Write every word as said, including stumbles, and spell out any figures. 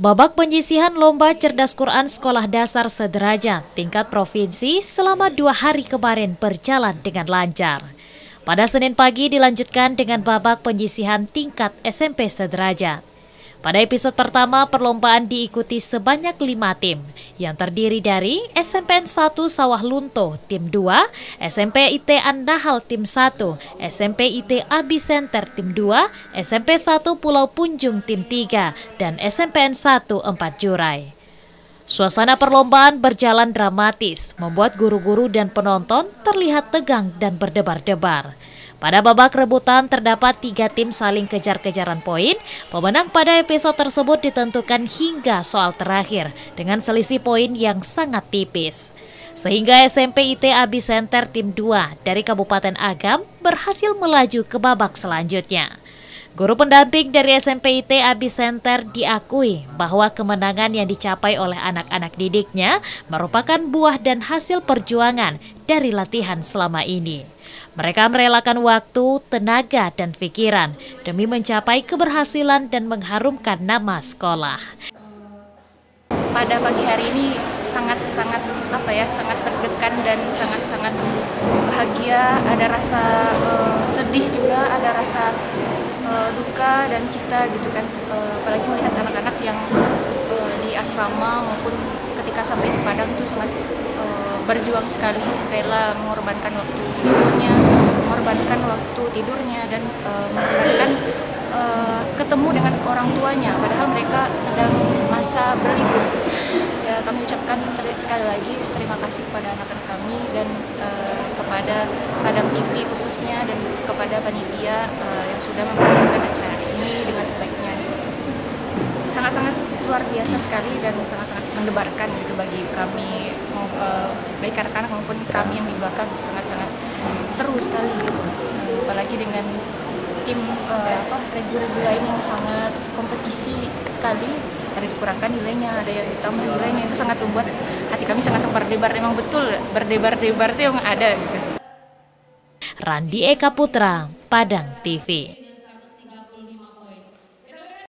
Babak penyisihan Lomba Cerdas Quran Sekolah Dasar Sederajat tingkat provinsi selama dua hari kemarin berjalan dengan lancar. Pada Senin pagi dilanjutkan dengan babak penyisihan tingkat S M P sederajat. Pada episode pertama, perlombaan diikuti sebanyak lima tim, yang terdiri dari S M P N satu Sawah Lunto, tim dua, S M P I T Andahal, tim satu, S M P I T Abi Center, tim dua, S M P satu Pulau Punjung, tim tiga, dan S M P N satu empat Jurai. Suasana perlombaan berjalan dramatis, membuat guru-guru dan penonton terlihat tegang dan berdebar-debar. Pada babak rebutan terdapat tiga tim saling kejar-kejaran poin. Pemenang pada episode tersebut ditentukan hingga soal terakhir dengan selisih poin yang sangat tipis. Sehingga S M P I T Abi Center tim dua dari Kabupaten Agam berhasil melaju ke babak selanjutnya. Guru pendamping dari S M P I T Abi Center diakui bahwa kemenangan yang dicapai oleh anak-anak didiknya merupakan buah dan hasil perjuangan dari latihan selama ini. Mereka merelakan waktu, tenaga, dan pikiran demi mencapai keberhasilan dan mengharumkan nama sekolah. Pada pagi hari ini sangat-sangat apa ya, sangat deg-degan dan sangat-sangat bahagia. Ada rasa eh, sedih juga, ada rasa duka dan cita gitu kan, apalagi melihat anak-anak yang di asrama maupun ketika sampai di Padang itu sangat berjuang sekali, rela mengorbankan waktu liburnya, mengorbankan waktu tidurnya, dan mengorbankan ketemu dengan orang tuanya padahal mereka sedang masa berlibur. Ya, kami ucapkan sekali lagi terima kasih kepada anak-anak kami dan uh, kepada Padang T V khususnya dan kepada panitia uh, yang sudah mempersiapkan acara ini dengan sebaiknya. Sangat-sangat luar biasa sekali dan sangat-sangat mendebarkan gitu bagi kami, uh, baik anak-anak maupun kami yang di belakang, sangat-sangat seru sekali gitu. Uh, apalagi dengan tim uh, apa regu-regu lain yang sangat kompetisi sekali. Ada dikurangkan nilainya, ada yang ditambah nilainya, itu sangat membuat hati kami sangat-sangat berdebar. Memang betul berdebar-debar itu yang ada gitu. Randi Eka Putra, Padang T V.